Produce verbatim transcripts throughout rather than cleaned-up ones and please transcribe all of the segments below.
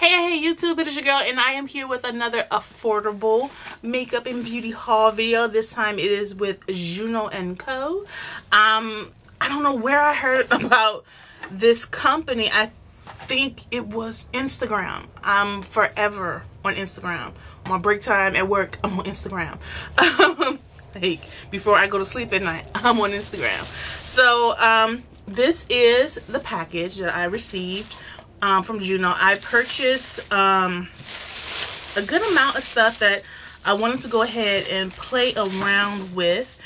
Hey, hey, YouTube, it is your girl, and I am here with another affordable makeup and beauty haul video. This time it is with Juno and Co. Um, I don't know where I heard about this company. I think it was Instagram. I'm forever on Instagram. On my break time at work, I'm on Instagram. Like, before I go to sleep at night, I'm on Instagram. So, um, this is the package that I received. Um, from Juno. I purchased um, a good amount of stuff that I wanted to go ahead and play around with,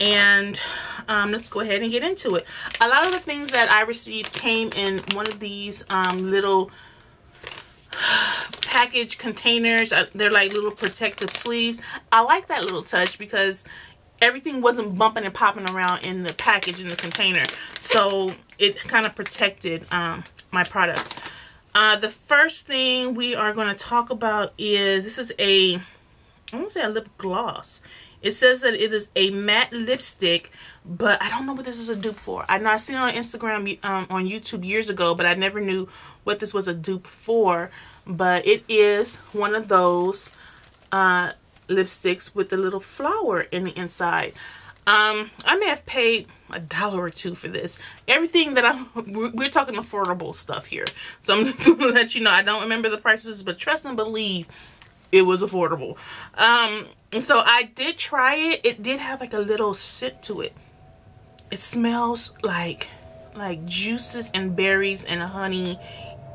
and um, let's go ahead and get into it. A lot of the things that I received came in one of these um, little package containers. They're like little protective sleeves. I like that little touch because everything wasn't bumping and popping around in the package, in the container, so it kind of protected um, my products. Uh, the first thing we are going to talk about is, this is a, I won't say a lip gloss. It says that it is a matte lipstick, but I don't know what this is a dupe for. I know I've seen it on Instagram, um, on YouTube years ago, but I never knew what this was a dupe for. But it is one of those uh, lipsticks with the little flower in the inside. Um, I may have paid a dollar or two for this. Everything that I'm, we're, we're talking affordable stuff here. So I'm just gonna let you know, I don't remember the prices, but trust and believe it was affordable. Um, so I did try it. It did have like a little scent to it. It smells like, like juices and berries and honey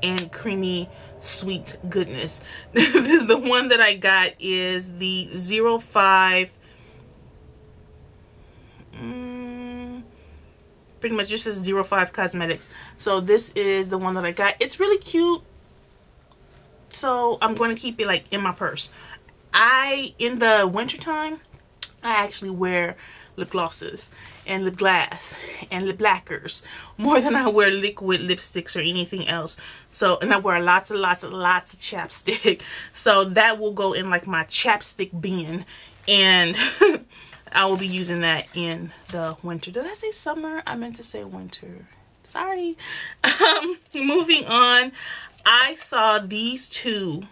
and creamy sweet goodness. The one that I got is the zero five. Pretty much just says zero five Cosmetics. So this is the one that I got. It's really cute, so I'm going to keep it like in my purse. I in the winter time, I actually wear lip glosses and lip glass and lip lacquers more than I wear liquid lipsticks or anything else. So, and I wear lots and lots and lots of chapstick, so that will go in like my chapstick bin, and I will be using that in the winter. Did I say summer? I meant to say winter. Sorry. Um, moving on, I saw these two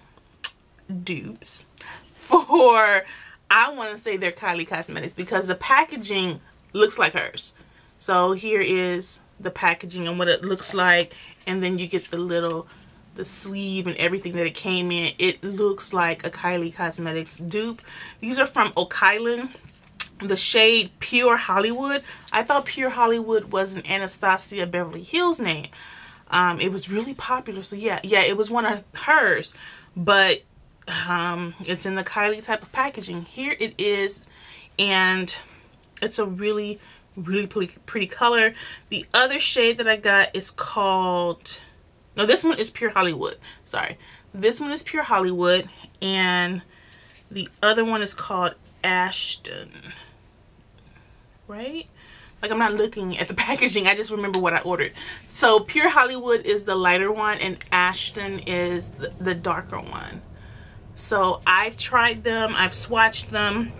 dupes for, I want to say they're Kylie Cosmetics because the packaging looks like hers. So here is the packaging and what it looks like, and then you get the little, the sleeve and everything that it came in. It looks like a Kylie Cosmetics dupe. These are from OKALAN. The shade Pure Hollywood. I thought Pure Hollywood was an Anastasia Beverly Hills name. Um, it was really popular. So yeah, yeah, it was one of hers. But um, it's in the Kylie type of packaging. Here it is. And it's a really, really pretty, pretty color. The other shade that I got is called... No, this one is Pure Hollywood. Sorry. This one is Pure Hollywood. And the other one is called Ashton. Right? Like, I'm not looking at the packaging. I just remember what I ordered. So Pure Hollywood is the lighter one, and Ashton is the, the darker one. So I've tried them. I've swatched them.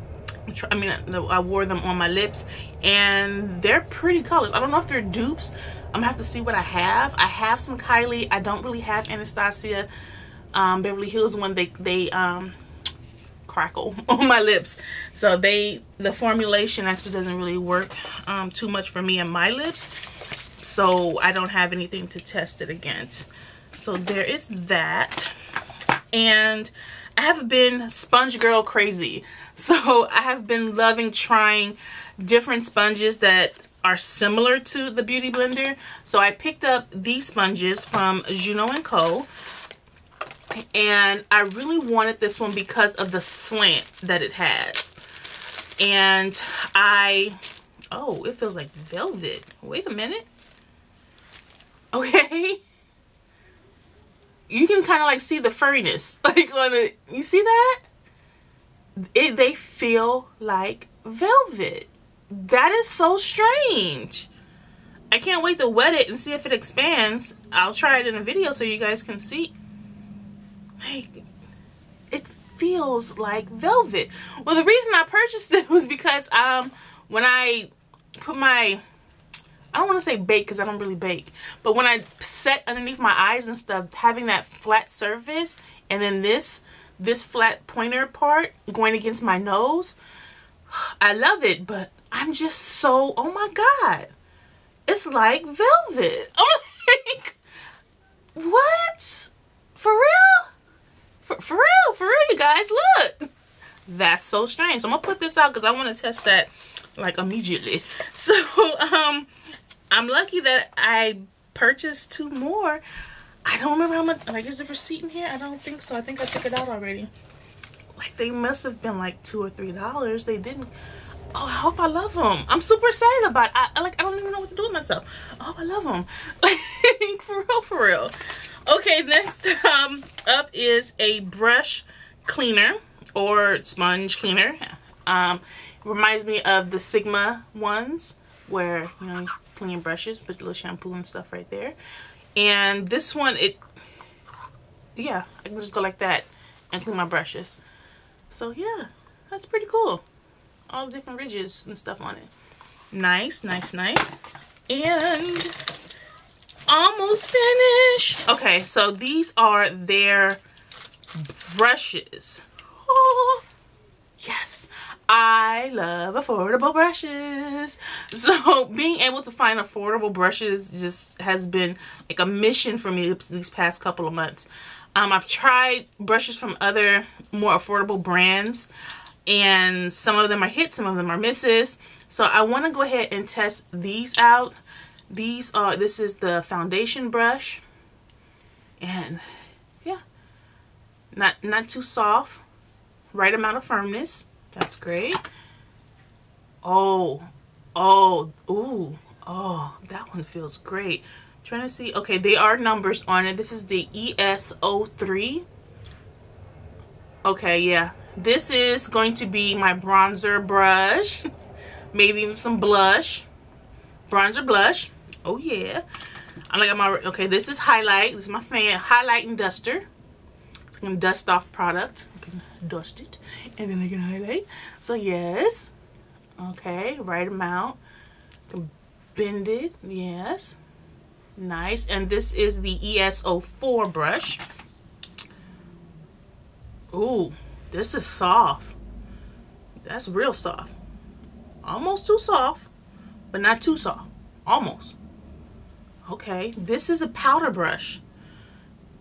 I mean, I wore them on my lips, and they're pretty colors. I don't know if they're dupes. I'm gonna have to see what I have. I have some Kylie. I don't really have Anastasia um, Beverly Hills one. They, they, um, crackle on my lips, so they the formulation actually doesn't really work um, too much for me and my lips, so I don't have anything to test it against. So there is that. And I have been sponge girl crazy, so I have been loving trying different sponges that are similar to the Beauty Blender. So I picked up these sponges from Juno and Co. And I really wanted this one because of the slant that it has. And I, oh, it feels like velvet. Wait a minute. Okay. You can kind of like see the furriness. Like on the, you see that? It, they feel like velvet. That is so strange. I can't wait to wet it and see if it expands. I'll try it in a video so you guys can see. Like, it feels like velvet. Well, the reason I purchased it was because um when I put my I don't want to say bake because I don't really bake, but when I set underneath my eyes and stuff, having that flat surface and then this this flat pointer part going against my nose, I love it. But I'm just so, oh my god, it's like velvet. I'm like, what? For real? For, for real? For real, you guys, look. That's so strange. So I'm gonna put this out because I want to test that like immediately. So um I'm lucky that I purchased two more. I don't remember how much. Like, is the receipt in here? I don't think so. I think I took it out already. Like, they must have been like two or three dollars. They didn't. Oh, I hope I love them. I'm super excited about it. I like, I don't even know what to do with myself. Oh, I love them. Like, for real, for real. Okay, next um up is a brush cleaner or sponge cleaner. Um reminds me of the Sigma ones where, you know, you clean brushes, put a little shampoo and stuff right there. And this one, it, yeah, I can just go like that and clean my brushes. So yeah, that's pretty cool. All the different ridges and stuff on it. Nice, nice, nice. And almost finished. Okay, so these are their brushes. Oh, yes. I love affordable brushes. So being able to find affordable brushes just has been like a mission for me these past couple of months. Um, I've tried brushes from other more affordable brands, and some of them are hits, some of them are misses. So I want to go ahead and test these out. These are, this is the foundation brush, and yeah, not not too soft, right amount of firmness. That's great. Oh, oh, ooh, oh, that one feels great. I'm trying to see. Okay, they are numbers on it. This is the E S zero three. Okay, yeah. This is going to be my bronzer brush. Maybe even some blush. Bronzer blush. Oh, yeah. I like my, okay, this is highlight. This is my fan highlight and duster. It's going to dust off product. Dust it and then I can highlight. So yes, okay, right amount, bend it. Yes, nice. And this is the E S zero four brush. Ooh, this is soft. That's real soft, almost too soft, but not too soft, almost. Okay, this is a powder brush.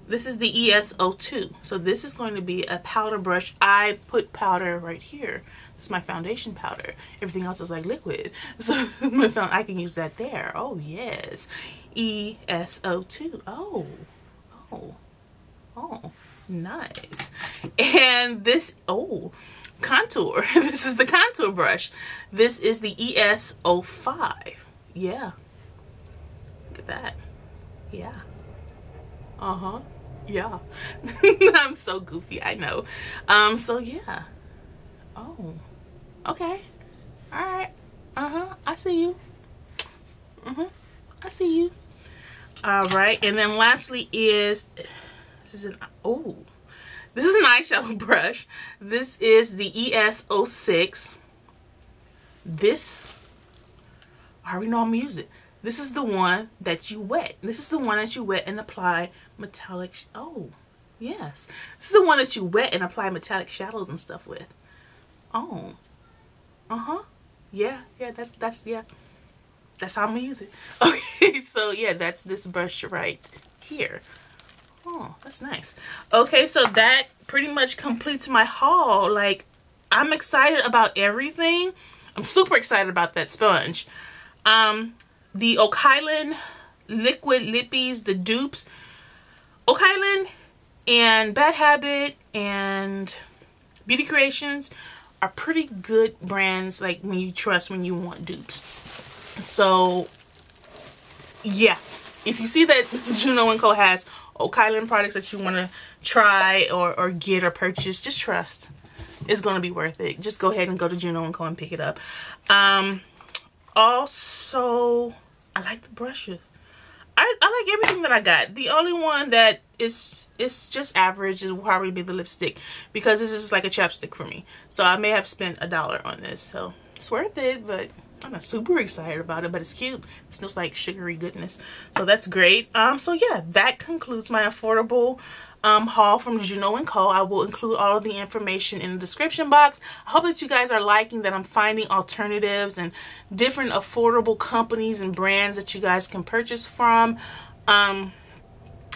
This is the E S zero two. So this is going to be a powder brush. I put powder right here. This is my foundation powder. Everything else is like liquid. So this is my found I can use that there. Oh yes. E S zero two. Oh. Oh. Oh. Nice. And this, oh, contour. This is the contour brush. This is the E S zero five. Yeah. Look at that. Yeah. Uh-huh. Yeah. I'm so goofy, I know. Um so yeah. Oh, okay, all right. Uh-huh, I see you. Mm-hmm. I see you. All right, and then lastly is this is an oh this is an eyeshadow brush. This is the E S zero six. This, I already know I'm gonna use it. This is the one that you wet. This is the one that you wet and apply metallic. Sh oh, yes. This is the one that you wet and apply metallic shadows and stuff with. Oh, uh huh. Yeah, yeah. That's that's yeah. That's how I'm gonna use it. Okay, so yeah, that's this brush right here. Oh, that's nice. Okay, so that pretty much completes my haul. Like, I'm excited about everything. I'm super excited about that sponge. Um. The OKALAN liquid lippies, the dupes, OKALAN and Bad Habit and Beauty Creations are pretty good brands, like when you trust, when you want dupes. So yeah, if you see that Juno and Co has OKALAN products that you want to try or, or get or purchase, just trust, it's going to be worth it. Just go ahead and go to Juno and Co and pick it up. Um, also, I like the brushes. I, I like everything that I got. The only one that is it's just average is probably be the lipstick, because this is like a chapstick for me. So I may have spent a dollar on this, so it's worth it, but I'm not super excited about it, but it's cute. It smells like sugary goodness, so that's great. Um so yeah, that concludes my affordable um haul from Juno and Co. I will include all of the information in the description box. I hope that you guys are liking that I'm finding alternatives and different affordable companies and brands that you guys can purchase from. Um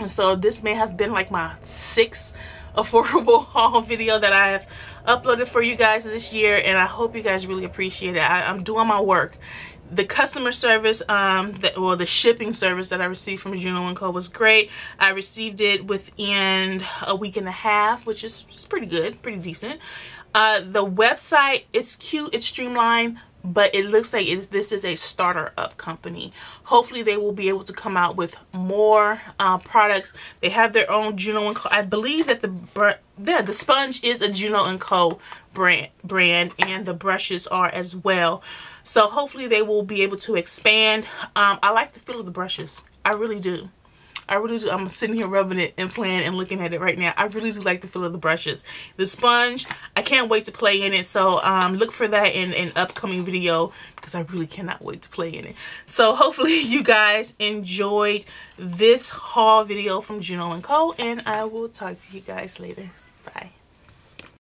so this may have been like my sixth affordable haul video that I have uploaded for you guys this year, and I hope you guys really appreciate it. I, I'm doing my work. The customer service, um, that, well, the shipping service that I received from Juno and Co was great. I received it within a week and a half, which is, is pretty good, pretty decent. Uh, the website, it's cute, it's streamlined, but it looks like it's, this is a starter up company. Hopefully they will be able to come out with more uh, products. They have their own Juno and Co. I believe that the yeah, the sponge is a Juno and Co brand, brand and the brushes are as well. So hopefully they will be able to expand. Um, I like the feel of the brushes. I really do. I really do. I'm sitting here rubbing it and playing and looking at it right now. I really do like the feel of the brushes. The sponge, I can't wait to play in it. So um, look for that in an upcoming video because I really cannot wait to play in it. So hopefully you guys enjoyed this haul video from Juno and Co. And I will talk to you guys later. Bye.